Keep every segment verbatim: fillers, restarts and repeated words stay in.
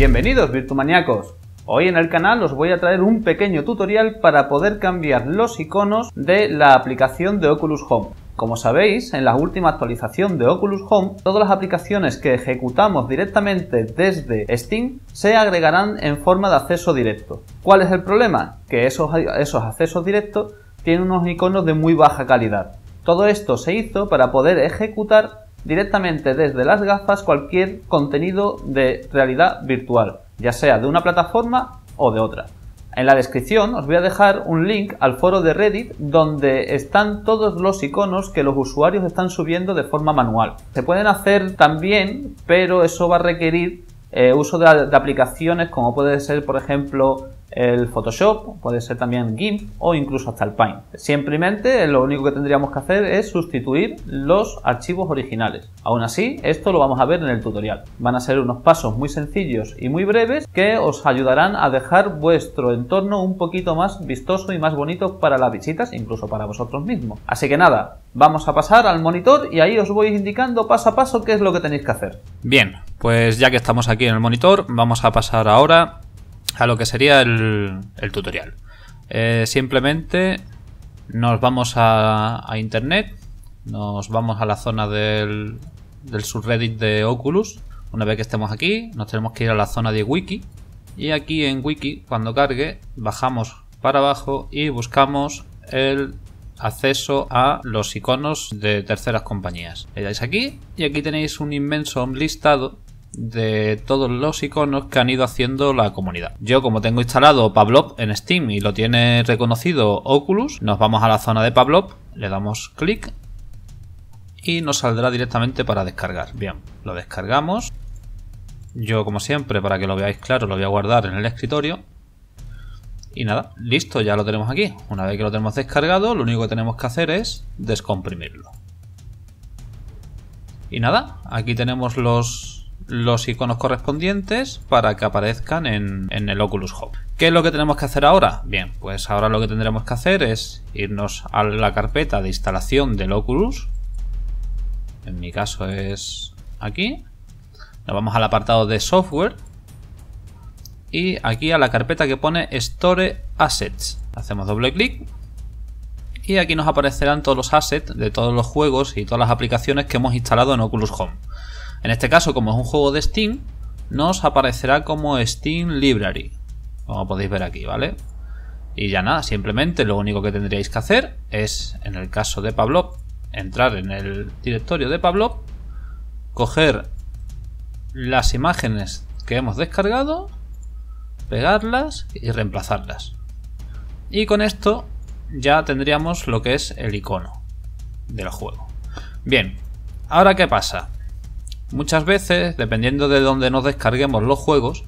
Bienvenidos Virtumaníacos. Hoy en el canal os voy a traer un pequeño tutorial para poder cambiar los iconos de la aplicación de Oculus Home. Como sabéis, en la última actualización de Oculus Home, todas las aplicaciones que ejecutamos directamente desde Steam se agregarán en forma de acceso directo. ¿Cuál es el problema? Que esos, esos accesos directos tienen unos iconos de muy baja calidad. Todo esto se hizo para poder ejecutar directamente desde las gafas cualquier contenido de realidad virtual, ya sea de una plataforma o de otra. En la descripción os voy a dejar un link al foro de Reddit donde están todos los iconos que los usuarios están subiendo de forma manual. Se pueden hacer también, pero eso va a requerir eh, uso de, de aplicaciones como puede ser, por ejemplo, el Photoshop, puede ser también Gimp o incluso hasta el Paint. Simplemente lo único que tendríamos que hacer es sustituir los archivos originales. Aún así, esto lo vamos a ver en el tutorial. Van a ser unos pasos muy sencillos y muy breves que os ayudarán a dejar vuestro entorno un poquito más vistoso y más bonito para las visitas, incluso para vosotros mismos. Así que nada, vamos a pasar al monitor y ahí os voy indicando paso a paso qué es lo que tenéis que hacer. Bien, pues ya que estamos aquí en el monitor, vamos a pasar ahora a lo que sería el, el tutorial. Eh, simplemente nos vamos a, a internet, nos vamos a la zona del, del subreddit de Oculus. Una vez que estemos aquí, nos tenemos que ir a la zona de wiki y aquí en wiki, cuando cargue, bajamos para abajo y buscamos el acceso a los iconos de terceras compañías. Le dais aquí y aquí tenéis un inmenso listado de todos los iconos que han ido haciendo la comunidad. Yo, como tengo instalado Pavlov en Steam y lo tiene reconocido Oculus, nos vamos a la zona de Pavlov, le damos clic y nos saldrá directamente para descargar. Bien, lo descargamos. Yo, como siempre, para que lo veáis claro, lo voy a guardar en el escritorio. Y nada, listo, ya lo tenemos aquí. Una vez que lo tenemos descargado, lo único que tenemos que hacer es descomprimirlo. Y nada, aquí tenemos los... los iconos correspondientes para que aparezcan en, en el Oculus Home. ¿Qué es lo que tenemos que hacer ahora? Bien, pues ahora lo que tendremos que hacer es irnos a la carpeta de instalación del Oculus. En mi caso es aquí. Nos vamos al apartado de software y aquí a la carpeta que pone Store Assets. Hacemos doble clic y aquí nos aparecerán todos los assets de todos los juegos y todas las aplicaciones que hemos instalado en Oculus Home. En este caso, como es un juego de Steam, nos aparecerá como Steam Library, como podéis ver aquí, ¿vale? Y ya nada, simplemente lo único que tendríais que hacer es, en el caso de Pavlov, entrar en el directorio de Pavlov, coger las imágenes que hemos descargado, pegarlas y reemplazarlas. Y con esto ya tendríamos lo que es el icono del juego. Bien, ¿ahora qué pasa? Muchas veces, dependiendo de dónde nos descarguemos los juegos,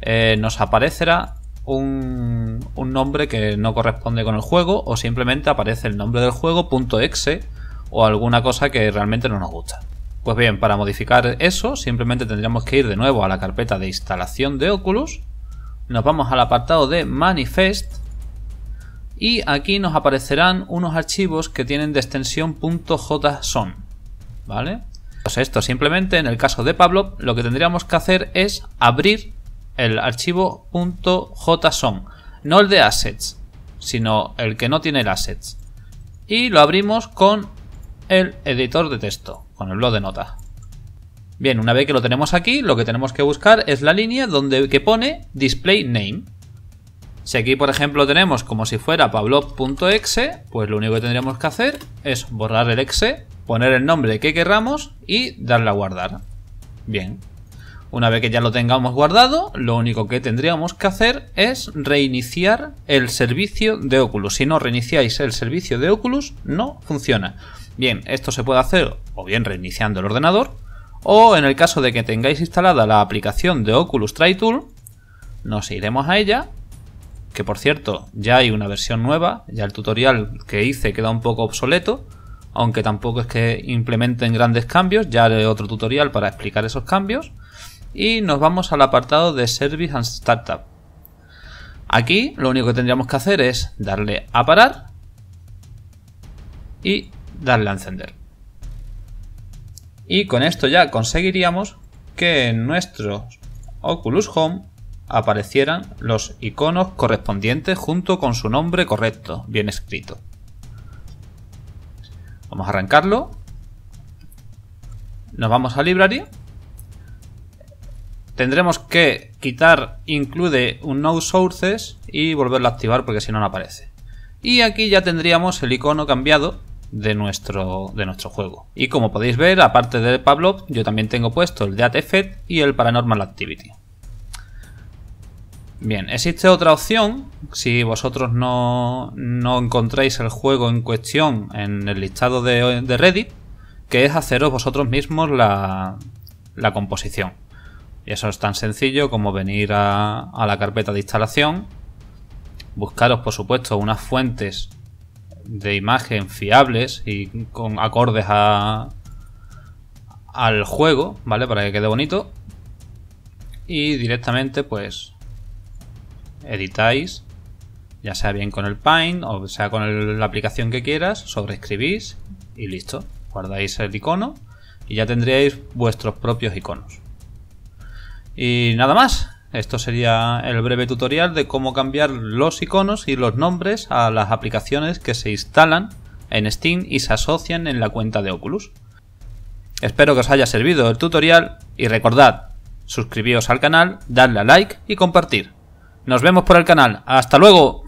eh, nos aparecerá un, un nombre que no corresponde con el juego o simplemente aparece el nombre del juego .exe o alguna cosa que realmente no nos gusta. Pues bien, para modificar eso simplemente tendríamos que ir de nuevo a la carpeta de instalación de Oculus, nos vamos al apartado de Manifest y aquí nos aparecerán unos archivos que tienen de extensión .json, ¿vale? Pues esto simplemente en el caso de Pavlov lo que tendríamos que hacer es abrir el archivo .json, no el de assets, sino el que no tiene el assets. Y lo abrimos con el editor de texto, con el bloc de notas. Bien, una vez que lo tenemos aquí, lo que tenemos que buscar es la línea donde que pone display name. Si aquí por ejemplo tenemos como si fuera pavlov.exe, pues lo único que tendríamos que hacer es borrar el exe, poner el nombre que querramos y darle a guardar. Bien, una vez que ya lo tengamos guardado, lo único que tendríamos que hacer es reiniciar el servicio de Oculus. Si no reiniciáis el servicio de Oculus, no funciona. Bien, esto se puede hacer o bien reiniciando el ordenador o en el caso de que tengáis instalada la aplicación de Oculus Try Tool, nos iremos a ella. Que por cierto, ya hay una versión nueva, ya el tutorial que hice queda un poco obsoleto, aunque tampoco es que implementen grandes cambios, ya haré otro tutorial para explicar esos cambios. Y nos vamos al apartado de Service and Startup. Aquí lo único que tendríamos que hacer es darle a parar y darle a encender. Y con esto ya conseguiríamos que nuestro Oculus Home aparecieran los iconos correspondientes junto con su nombre correcto, bien escrito. Vamos a arrancarlo. Nos vamos a Library. Tendremos que quitar Include Unknown Sources y volverlo a activar porque si no, no aparece. Y aquí ya tendríamos el icono cambiado de nuestro, de nuestro juego. Y como podéis ver, aparte de Pavlov, yo también tengo puesto el de Add Effect y el Paranormal Activity. Bien, existe otra opción, si vosotros no, no encontráis el juego en cuestión en el listado de, de Reddit, que es haceros vosotros mismos la, la composición. Y eso es tan sencillo como venir a, a la carpeta de instalación, buscaros por supuesto unas fuentes de imagen fiables y con acordes a, al juego, ¿vale? Para que quede bonito. Y directamente pues editáis, ya sea bien con el Paint o sea con el, la aplicación que quieras, sobreescribís y listo. Guardáis el icono y ya tendríais vuestros propios iconos. Y nada más, esto sería el breve tutorial de cómo cambiar los iconos y los nombres a las aplicaciones que se instalan en Steam y se asocian en la cuenta de Oculus. Espero que os haya servido el tutorial y recordad, suscribíos al canal, dadle a like y compartir. Nos vemos por el canal. ¡Hasta luego!